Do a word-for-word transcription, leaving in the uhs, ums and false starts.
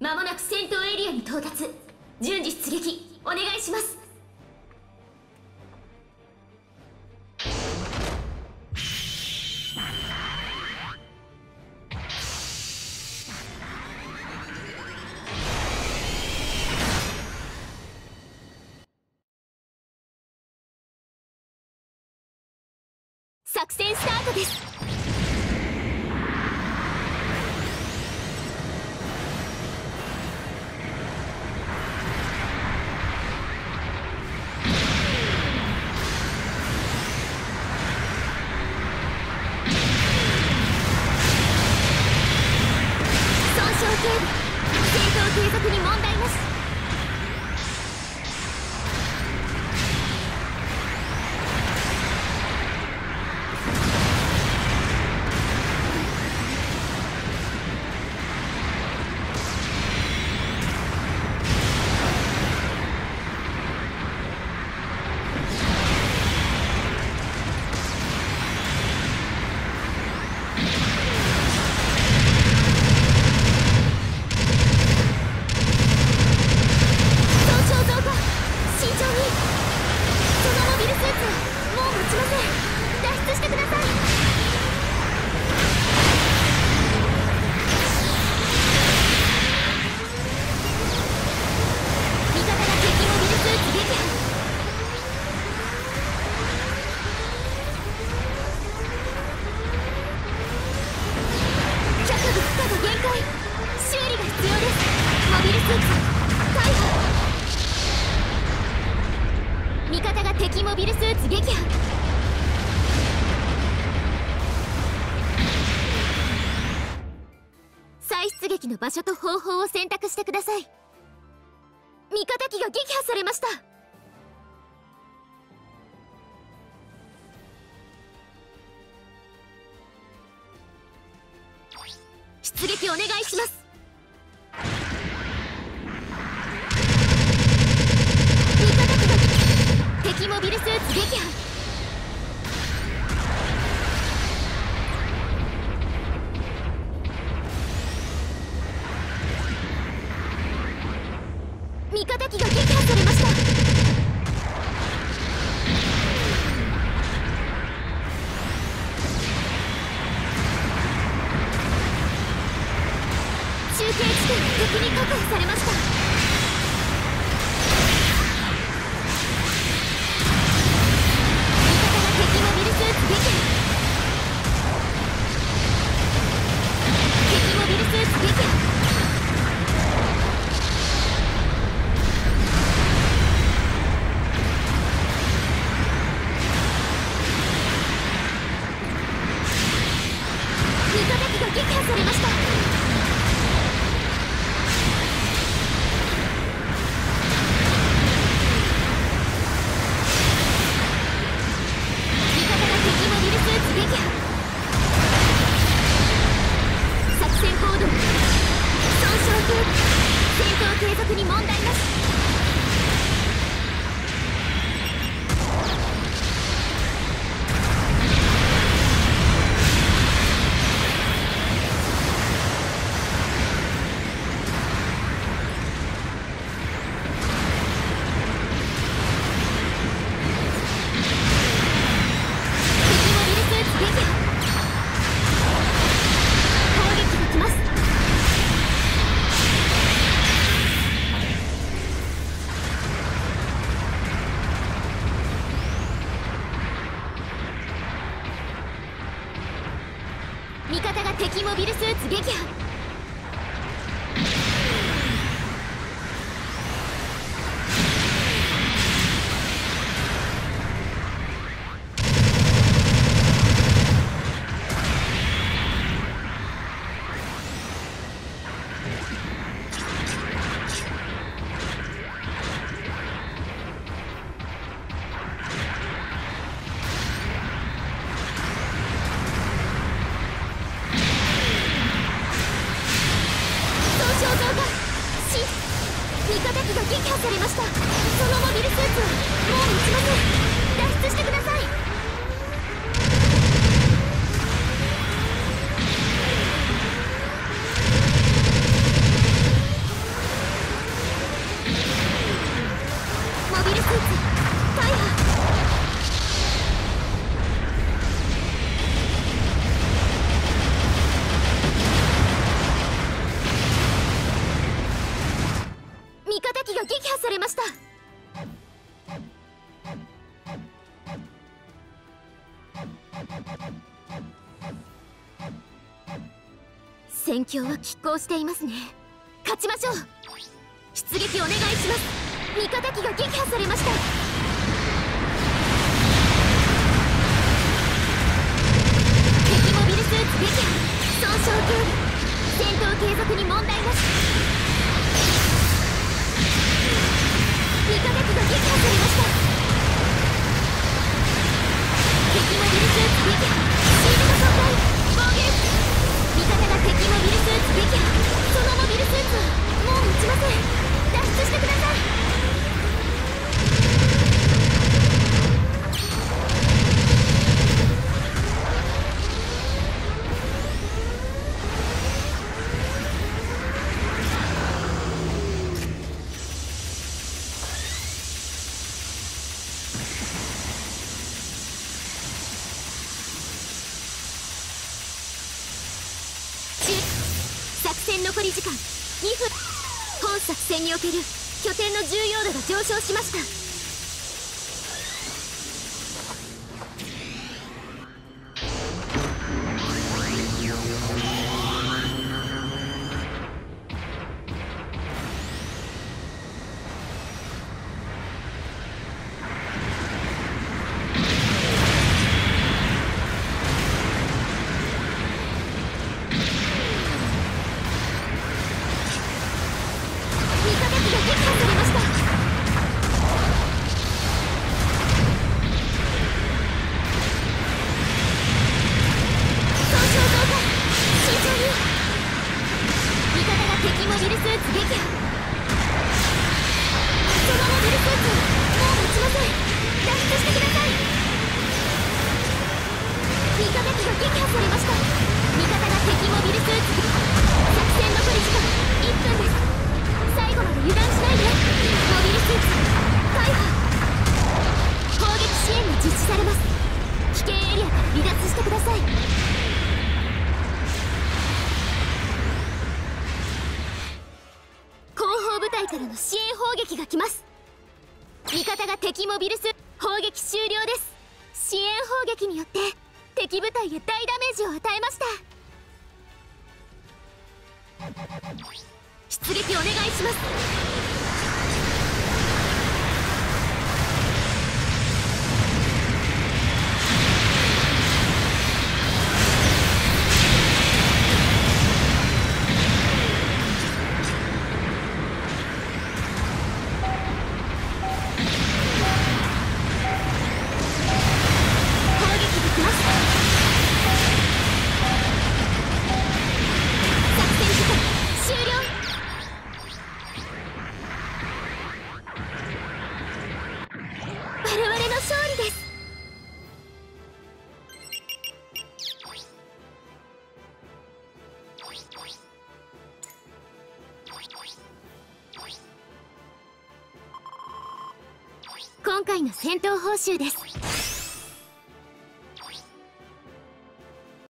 間もなく戦闘エリアに到達。順次出撃お願いします。作戦スタートです。場所と方法を選択してください。味方機が撃破されました。出撃お願いします。味方機が撃破。敵モビルスーツ撃破。味方機が撃破されました。中継地点が敵に確保されました。敵モビルスーツ撃破。味方が敵モビルスーツをもう撃ちません。脱出してください。破されました。戦況は拮抗していますね。勝ちましょう。出撃お願いします。味方機が撃破されました。撃破、損傷軽微、戦闘継続に問題なし。味方機が撃破されました。敵モビルスーツ撃破、シールド損壊、防御。味方が敵モビルスーツ撃破、そのモビルスーツはもう撃ちません。脱出してください。残り時間にふん。本作戦における拠点の重要度が上昇しました。今回の戦闘報酬です。